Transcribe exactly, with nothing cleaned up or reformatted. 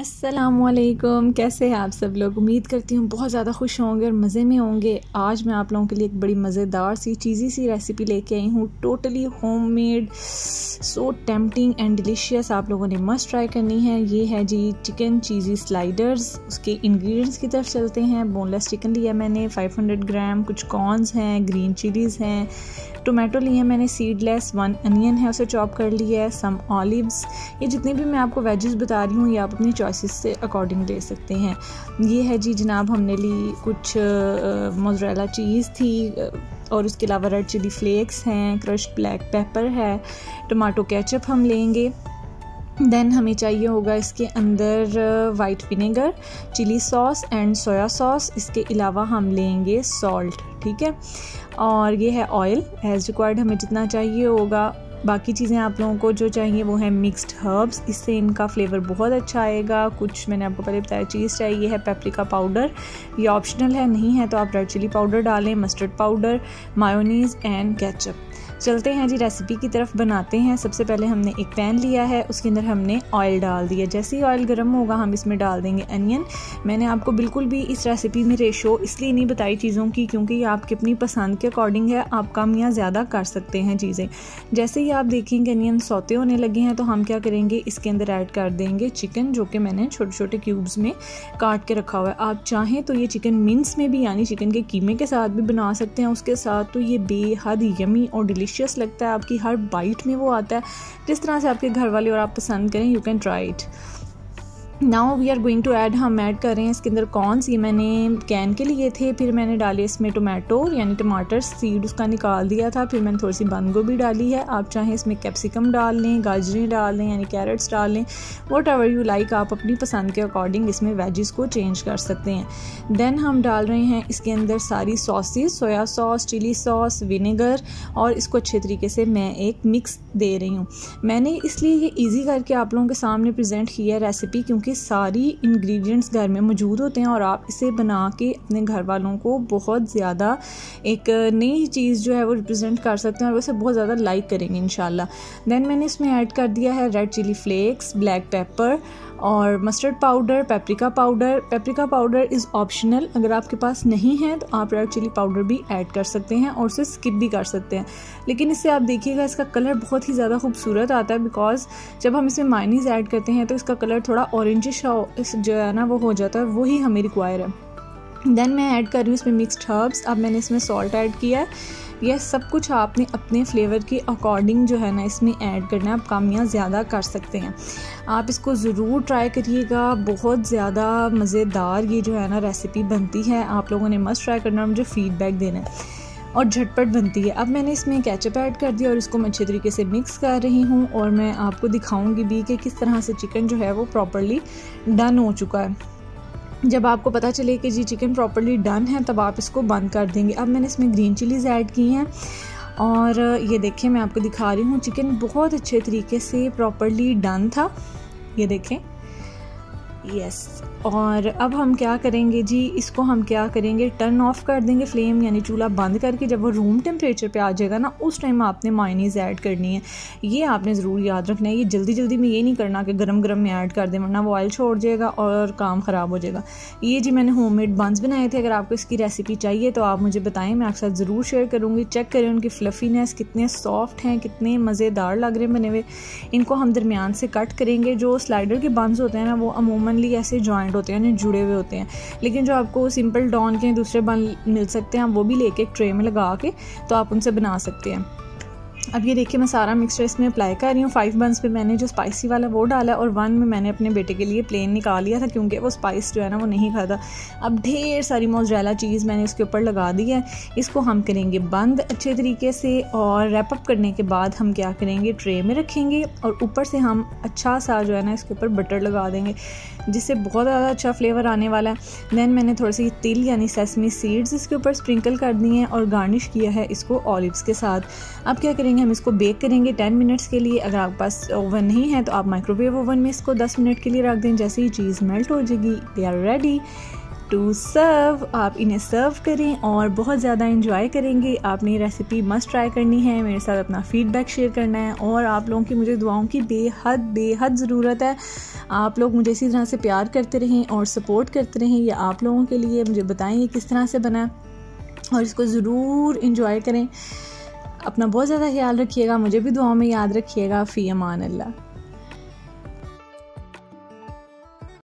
अस्सलामुअलैकुम, कैसे हैं आप सब लोग। उम्मीद करती हूँ बहुत ज़्यादा खुश होंगे और मज़े में होंगे। आज मैं आप लोगों के लिए एक बड़ी मज़ेदार सी चीज़ी सी रेसिपी लेके आई हूँ, totally homemade, so tempting and delicious. आप लोगों ने मस्ट ट्राई करनी है। ये है जी चिकन चीज़ी स्लाइडर्स। उसके इंग्रेडिएंट्स की तरफ चलते हैं। बोनलेस चिकन लिया मैंने पाँच सौ ग्राम, कुछ कॉर्नस हैं, ग्रीन चिलीज़ हैं, टोमेटो लिए हैं मैंने सीडलेस, वन अनियन है उसे चॉप कर लिया है, सम ऑलिव्स। ये जितने भी मैं आपको वेजेस बता रही हूँ ये आप अपनी चॉइसेस से अकॉर्डिंग ले सकते हैं। ये है जी जनाब, हमने ली कुछ मोज़रेला चीज़ थी और उसके अलावा रेड चिली फ्लेक्स हैं, क्रश्ड ब्लैक पेपर है, टमाटो केचप हम लेंगे। देन हमें चाहिए होगा इसके अंदर white vinegar, chilli sauce and soya sauce. इसके अलावा हम लेंगे सॉल्ट, ठीक है। और ये है ऑयल, एज़ रिक्वायर्ड हमें जितना चाहिए होगा। बाकी चीज़ें आप लोगों को जो चाहिए वो है मिक्स्ड हर्ब्स, इससे इनका फ्लेवर बहुत अच्छा आएगा। कुछ मैंने आपको पहले बताया चीज़ चाहिए है पेपरिका पाउडर, ये ऑप्शनल है, नहीं है तो आप रेड चिली पाउडर डालें, mustard powder, mayonnaise and ketchup. चलते हैं जी रेसिपी की तरफ, बनाते हैं। सबसे पहले हमने एक पैन लिया है, उसके अंदर हमने ऑयल डाल दिया। जैसे ही ऑयल गर्म होगा हम इसमें डाल देंगे अनियन। मैंने आपको बिल्कुल भी इस रेसिपी में रेशो इसलिए नहीं बताई चीज़ों की क्योंकि ये आपकी अपनी पसंद के अकॉर्डिंग है, आप कम या ज़्यादा कर सकते हैं चीज़ें। जैसे ही आप देखेंगे अनियन सौते होने लगे हैं तो हम क्या करेंगे, इसके अंदर ऐड कर देंगे चिकन, जो कि मैंने छोटे छोटे क्यूब्स में काट के रखा हुआ है। आप चाहें तो ये चिकन मिन्स में भी यानी चिकन के कीमे के साथ भी बना सकते हैं उसके साथ, तो ये बेहद यमी और डिलीशियस लगता है। आपकी हर बाइट में वो आता है, जिस तरह से आपके घर वाले और आप पसंद करें, you can try it. Now we are going to add, हम ऐड कर रहे हैं इसके अंदर कॉर्नस, ये मैंने कैन के लिए थे। फिर मैंने डाले इसमें टोमेटो यानी टमाटर, सीड उसका निकाल दिया था। फिर मैंने थोड़ी सी बंद गोभी डाली है। आप चाहें इसमें कैप्सिकम डाल लें, गाजरें डाल लें यानी कैरेट्स डाल लें, वॉट एवर यू लाइक। आप अपनी पसंद के अकॉर्डिंग इसमें वेजिस को चेंज कर सकते हैं। देन हम डाल रहे हैं इसके अंदर सारी sauces, soya sauce, chilli sauce, vinegar, और इसको अच्छे तरीके से मैं एक मिक्स दे रही हूँ। मैंने इसलिए ये ईजी करके आप लोगों के सामने प्रजेंट की है रेसिपी क्योंकि कि सारी इंग्रेडिएंट्स घर में मौजूद होते हैं और आप इसे बना के अपने घर वालों को बहुत ज़्यादा एक नई चीज़ जो है वो रिप्रेजेंट कर सकते हैं और वैसे बहुत ज़्यादा लाइक करेंगे इंशाल्लाह। देन मैंने इसमें ऐड कर दिया है red chilli flakes, black pepper और mustard powder, paprika powder. Paprika powder is optional, अगर आपके पास नहीं है तो आप रेड चिली पाउडर भी ऐड कर सकते हैं और उसे स्किप भी कर सकते हैं, लेकिन इससे आप देखिएगा इसका कलर बहुत ही ज़्यादा खूबसूरत आता है। बिकॉज जब हम इसमें मायोनीज़ ऐड करते हैं तो इसका कलर थोड़ा ऑरेंजिश जो है ना वो हो जाता है, वही हमें रिक्वायर है। देन मैं ऐड कर रही हूँ इसमें मिक्स्ड हर्ब्स। अब मैंने इसमें सॉल्ट ऐड किया है। यह सब कुछ आपने अपने फ्लेवर के अकॉर्डिंग जो है ना इसमें ऐड करना है, आप कम या ज़्यादा कर सकते हैं। आप इसको ज़रूर ट्राई करिएगा, बहुत ज़्यादा मज़ेदार ये जो है ना रेसिपी बनती है। आप लोगों ने मस्ट ट्राई करना और मुझे फ़ीडबैक देना है, और झटपट बनती है। अब मैंने इसमें केचप ऐड कर दिया और इसको मैं अच्छे तरीके से मिक्स कर रही हूँ और मैं आपको दिखाऊँगी भी कि किस तरह से चिकन जो है वो प्रॉपरली डन हो चुका है। जब आपको पता चले कि जी चिकन प्रॉपर्ली डन है तब आप इसको बंद कर देंगे। अब मैंने इसमें ग्रीन चिलीज़ ऐड की हैं और ये देखें मैं आपको दिखा रही हूँ, चिकन बहुत अच्छे तरीके से प्रॉपर्ली डन था, ये देखें, यस। और अब हम क्या करेंगे जी, इसको हम क्या करेंगे, टर्न ऑफ कर देंगे फ्लेम, यानी चूल्हा बंद करके। जब वो रूम टेम्परेचर पे आ जाएगा ना उस टाइम आपने मायोनीज़ ऐड करनी है, ये आपने ज़रूर याद रखना है। ये जल्दी जल्दी में ये नहीं करना कि गरम गरम में ऐड कर दें, वरना वो ऑयल छोड़ जाएगा और काम ख़राब हो जाएगा। ये जी मैंने होममेड बंस बनाए थे। अगर आपको इसकी रेसिपी चाहिए तो आप मुझे बताएं, मैं आपके साथ ज़रूर शेयर करूँगी। चेक करें उनकी फ्लफीनेस, कितने सॉफ्ट हैं, कितने मज़ेदार लग रहे हैं बने हुए। इनको हम दरमियान से कट करेंगे। जो स्लाइडर के बंस होते हैं ना वो अमूमन ऐसे जॉइंट होते हैं, उन्हें जुड़े हुए होते हैं, लेकिन जो आपको सिंपल डॉन के दूसरे बन मिल सकते हैं आप वो भी लेके एक ट्रे में लगा के तो आप उनसे बना सकते हैं। अब ये देखिए मैं सारा मिक्सचर इसमें अप्लाई कर रही हूँ। फाइव बंस पे मैंने जो स्पाइसी वाला वो डाला और वन में मैंने अपने बेटे के लिए प्लेन निकाल लिया था क्योंकि वो स्पाइस जो है ना वो नहीं खाता। अब ढेर सारी मोज़रेला चीज़ मैंने इसके ऊपर लगा दी है। इसको हम करेंगे बंद अच्छे तरीके से और रैप अप करने के बाद हम क्या करेंगे, ट्रे में रखेंगे और ऊपर से हम अच्छा सा जो है ना इसके ऊपर बटर लगा देंगे, जिससे बहुत ज़्यादा अच्छा फ्लेवर आने वाला है। दैन मैंने थोड़ी सी तिल यानी सेसमी सीड्स इसके ऊपर स्प्रिंकल कर दी हैं और गार्निश किया है इसको ऑलिव्स के साथ। अब क्या करेंगे, हम इसको बेक करेंगे दस मिनट्स के लिए। अगर आपके पास ओवन नहीं है तो आप माइक्रोवेव ओवन में इसको दस मिनट के लिए रख दें। जैसे ही चीज़ मेल्ट हो जाएगी they are ready. To serve. आप इन्हें सर्व करें और बहुत ज़्यादा इंजॉय करेंगे। आपने ये रेसिपी मस्ट ट्राई करनी है, मेरे साथ अपना फ़ीडबैक शेयर करना है और आप लोगों की मुझे दुआओं की बेहद बेहद ज़रूरत है। आप लोग मुझे इसी तरह से प्यार करते रहें और सपोर्ट करते रहें। ये आप लोगों के लिए, मुझे बताएं ये किस तरह से बना और इसको ज़रूर इंजॉय करें। अपना बहुत ज़्यादा ख्याल रखिएगा, मुझे भी दुआओं में याद रखिएगा। फ़ी अमान अल्लाह।